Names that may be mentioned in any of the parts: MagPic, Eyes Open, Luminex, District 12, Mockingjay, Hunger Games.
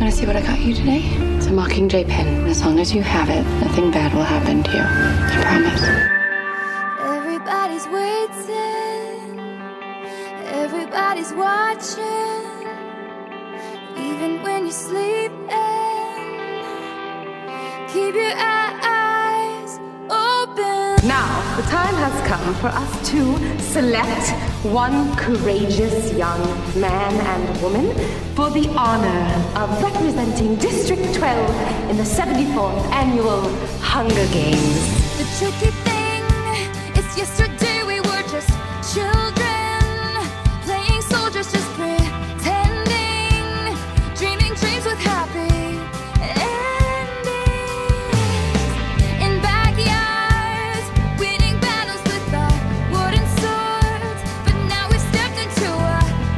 Want to see what I got you today? It's a Mockingjay pen. As long as you have it, nothing bad will happen to you. I promise. Everybody's waiting. Everybody's watching. Even when you're sleeping, keep your eyes open. Now, the time has come for us to select one courageous young man and woman for the honor of representing District 12 in the 74th Annual Hunger Games. The tricky thing is yesterday we were just children, playing soldiers, just pretending, dreaming dreams with happy endings. In backyards, winning battles with our wooden swords. But now we've stepped into a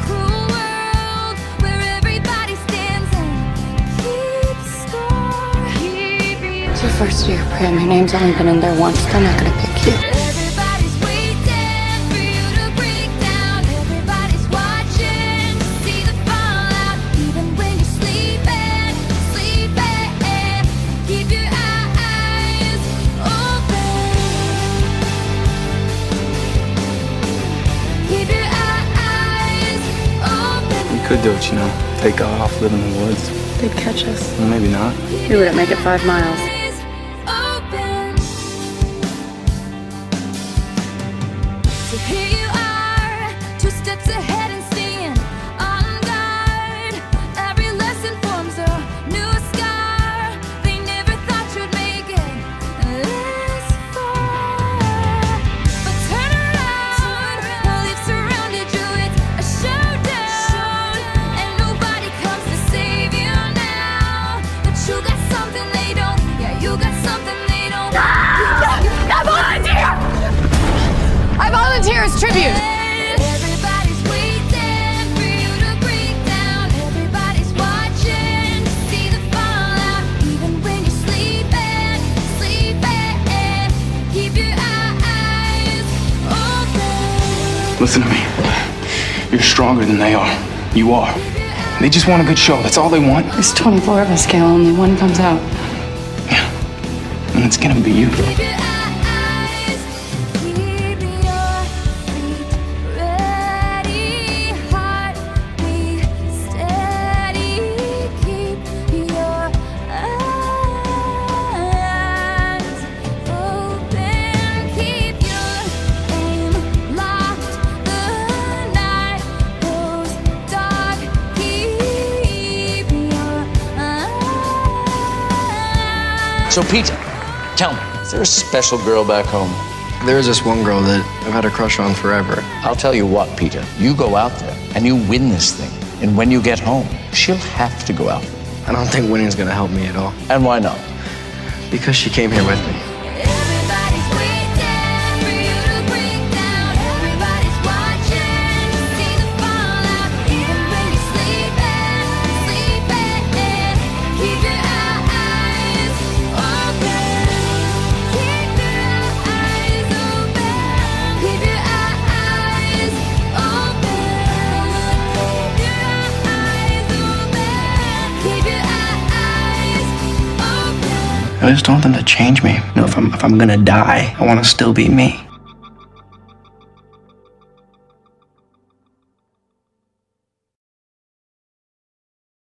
cruel world where everybody stands and keeps score. It's your first year, Prim. Your name's only been in there once. They're not gonna pick you. Everybody's waiting for you to break down. Everybody's watching to see the fallout. Even when you're sleeping, keep your eyes open. Keep your eyes open. We could do it, you know. Take off, live in the woods. They'd catch us. Well, maybe not. You wouldn't make it 5 miles. So here you are, 2 steps ahead and staying on guard. Every lesson forms a new scar. They never thought you'd make it this far. But turn around, while they've surrounded you, it's a showdown. And nobody comes to save you now. But you got something they don't. Yeah, you got something they don't. I volunteer! I volunteer as tribute. Everybody's waiting for you to break down. Everybody's watching to see the fallout. Even when you're sleeping, keep your eyes open. Listen to me. You're stronger than they are. You are. They just want a good show. That's all they want. There's 24 of us, Cal. Only one comes out. Yeah. And it's gonna be you. So, Peter, tell me, is there a special girl back home? There is this one girl that I've had a crush on forever. I'll tell you what, Peter. You go out there, and you win this thing. And when you get home, she'll have to go out. I don't think winning's gonna help me at all. And why not? Because she came here with me. Everybody's waiting for you to break down. Everybody's watching to see the fallout. Even when you're sleeping, keep your eyes open. Keep your eyes open. Keep your eyes open. Keep your eyes open. Keep your eyes open. I just don't want them to change me. You know, if I'm gonna die, I want to still be me.